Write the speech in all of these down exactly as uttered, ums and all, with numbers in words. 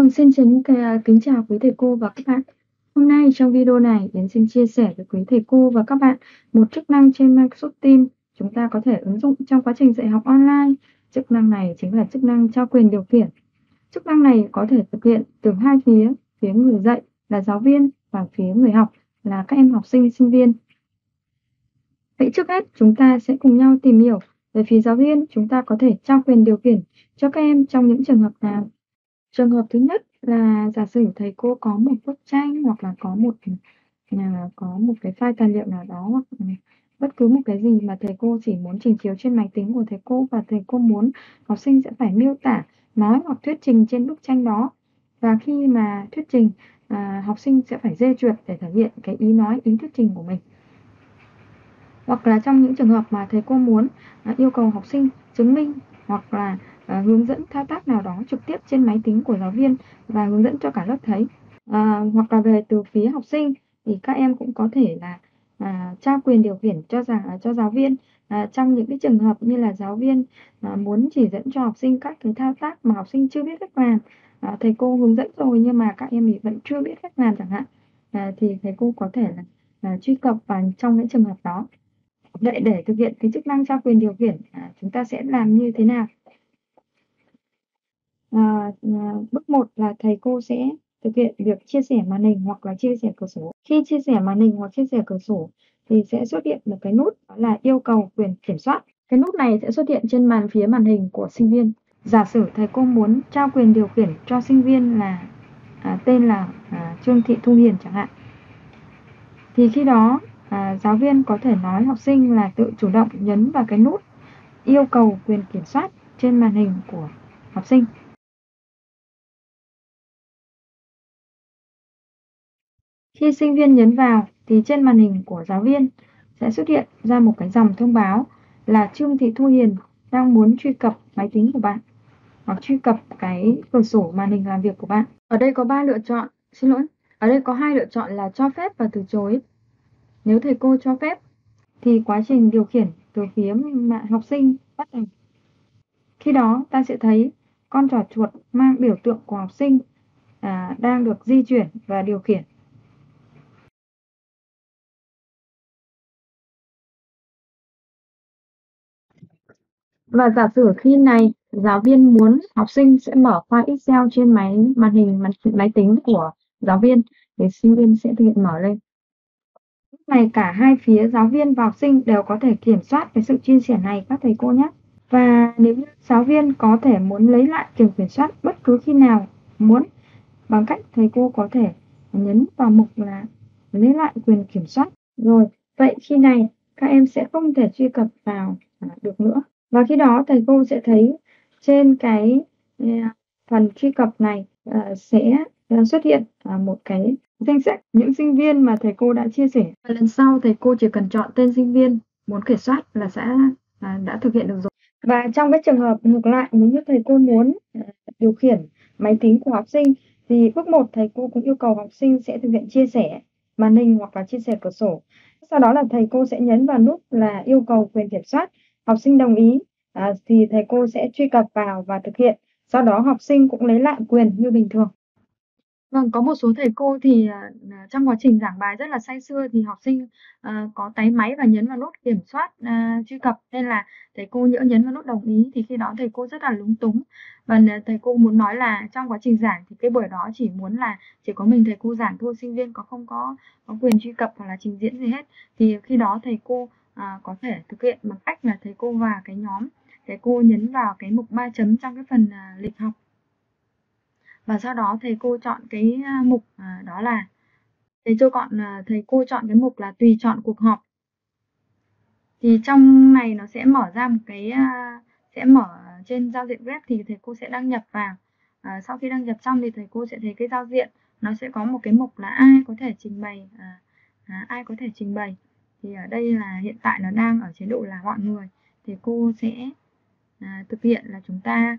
Vâng, xin kính kính chào quý thầy cô và các bạn. Hôm nay trong video này, Yến xin chia sẻ với quý thầy cô và các bạn một chức năng trên Microsoft Teams chúng ta có thể ứng dụng trong quá trình dạy học online. Chức năng này chính là chức năng trao quyền điều khiển. Chức năng này có thể thực hiện từ hai phía, phía người dạy là giáo viên và phía người học là các em học sinh, sinh viên. Vậy trước hết, chúng ta sẽ cùng nhau tìm hiểu về phía giáo viên chúng ta có thể trao quyền điều khiển cho các em trong những trường hợp nào. Trường hợp thứ nhất là giả sử thầy cô có một bức tranh hoặc là có một có một cái file tài liệu nào đó hoặc bất cứ một cái gì mà thầy cô chỉ muốn trình chiếu trên máy tính của thầy cô và thầy cô muốn học sinh sẽ phải miêu tả, nói hoặc thuyết trình trên bức tranh đó. Và khi mà thuyết trình, à, học sinh sẽ phải dê duyệt để thể hiện cái ý nói, ý thuyết trình của mình. Hoặc là trong những trường hợp mà thầy cô muốn à, yêu cầu học sinh chứng minh hoặc là À, hướng dẫn thao tác nào đó trực tiếp trên máy tính của giáo viên và hướng dẫn cho cả lớp thấy. À, hoặc là về từ phía học sinh thì các em cũng có thể là à, trao quyền điều khiển cho à, cho giáo viên à, trong những cái trường hợp như là giáo viên à, muốn chỉ dẫn cho học sinh các cái thao tác mà học sinh chưa biết cách làm. À, thầy cô hướng dẫn rồi nhưng mà các em thì vẫn chưa biết cách làm chẳng hạn. À, thì thầy cô có thể là, là truy cập vào trong những trường hợp đó. Vậy để thực hiện cái chức năng trao quyền điều khiển à, chúng ta sẽ làm như thế nào? À, à, bước một là thầy cô sẽ thực hiện việc chia sẻ màn hình hoặc là chia sẻ cửa sổ. Khi chia sẻ màn hình hoặc chia sẻ cửa sổ thì sẽ xuất hiện một cái nút đó là yêu cầu quyền kiểm soát. Cái nút này sẽ xuất hiện trên màn phía màn hình của sinh viên. Giả sử thầy cô muốn trao quyền điều khiển cho sinh viên là à, tên là à, Trương Thị Thu Hiền chẳng hạn. Thì khi đó à, giáo viên có thể nói học sinh là tự chủ động nhấn vào cái nút yêu cầu quyền kiểm soát trên màn hình của học sinh. Khi sinh viên nhấn vào thì trên màn hình của giáo viên sẽ xuất hiện ra một cái dòng thông báo là Trương Thị Thu Hiền đang muốn truy cập máy tính của bạn hoặc truy cập cái cửa sổ màn hình làm việc của bạn. Ở đây có ba lựa chọn, xin lỗi, ở đây có hai lựa chọn là cho phép và từ chối. Nếu thầy cô cho phép thì quá trình điều khiển từ phía mạng học sinh bắt đầu. Khi đó ta sẽ thấy con trò chuột mang biểu tượng của học sinh à, đang được di chuyển và điều khiển. Và giả sử khi này giáo viên muốn học sinh sẽ mở file Excel trên máy màn hình máy, máy tính của giáo viên thì sinh viên sẽ thực hiện mở lên. Lúc này cả hai phía giáo viên và học sinh đều có thể kiểm soát cái sự chia sẻ này các thầy cô nhé. Và nếu như giáo viên có thể muốn lấy lại quyền kiểm soát bất cứ khi nào muốn bằng cách thầy cô có thể nhấn vào mục là lấy lại quyền kiểm soát. Rồi, vậy khi này các em sẽ không thể truy cập vào được nữa. Và khi đó thầy cô sẽ thấy trên cái phần truy cập này sẽ xuất hiện một cái danh sách những sinh viên mà thầy cô đã chia sẻ. Và lần sau thầy cô chỉ cần chọn tên sinh viên muốn kiểm soát là sẽ đã thực hiện được rồi. Và trong cái trường hợp ngược lại, nếu như thầy cô muốn điều khiển máy tính của học sinh thì bước một thầy cô cũng yêu cầu học sinh sẽ thực hiện chia sẻ màn hình hoặc là chia sẻ cửa sổ. Sau đó là thầy cô sẽ nhấn vào nút là yêu cầu quyền kiểm soát. Học sinh đồng ý à, thì thầy cô sẽ truy cập vào và thực hiện. Sau đó học sinh cũng lấy lại quyền như bình thường. Vâng, có một số thầy cô thì à, trong quá trình giảng bài rất là say sưa thì học sinh à, có táy máy và nhấn vào nút kiểm soát à, truy cập. Nên là thầy cô nhỡ nhấn vào nút đồng ý thì khi đó thầy cô rất là lúng túng. Và thầy cô muốn nói là trong quá trình giảng thì cái buổi đó chỉ muốn là chỉ có mình thầy cô giảng thôi. Sinh viên có không có, có quyền truy cập hoặc là trình diễn gì hết. Thì khi đó thầy cô À, có thể thực hiện bằng cách là thầy cô và cái nhóm thầy cô nhấn vào cái mục ba chấm trong cái phần à, lịch học và sau đó thầy cô chọn cái à, mục à, đó là thầy cô chọn à, thầy cô chọn cái mục là tùy chọn cuộc họp thì trong này nó sẽ mở ra một cái à, sẽ mở trên giao diện web thì thầy cô sẽ đăng nhập vào à, sau khi đăng nhập xong thì thầy cô sẽ thấy cái giao diện nó sẽ có một cái mục là ai có thể trình bày à, à, ai có thể trình bày. Thì ở đây là hiện tại nó đang ở chế độ là mọi người. Thì cô sẽ à, thực hiện là chúng ta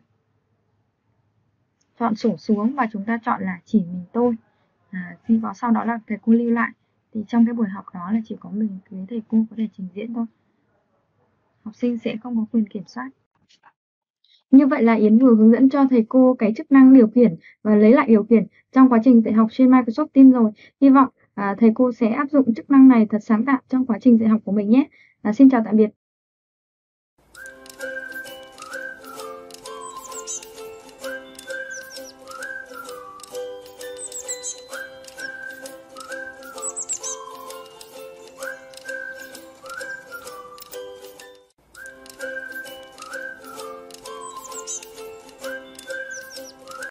chọn sổ xuống và chúng ta chọn là chỉ mình tôi. À, khi có sau đó là thầy cô lưu lại. Thì trong cái buổi học đó là chỉ có mình với thầy cô có thể trình diễn thôi. Học sinh sẽ không có quyền kiểm soát. Như vậy là Yến vừa hướng dẫn cho thầy cô cái chức năng điều khiển và lấy lại điều khiển trong quá trình dạy học trên Microsoft Teams rồi. Hy vọng à, thầy cô sẽ áp dụng chức năng này thật sáng tạo trong quá trình dạy học của mình nhé. À, xin chào tạm biệt.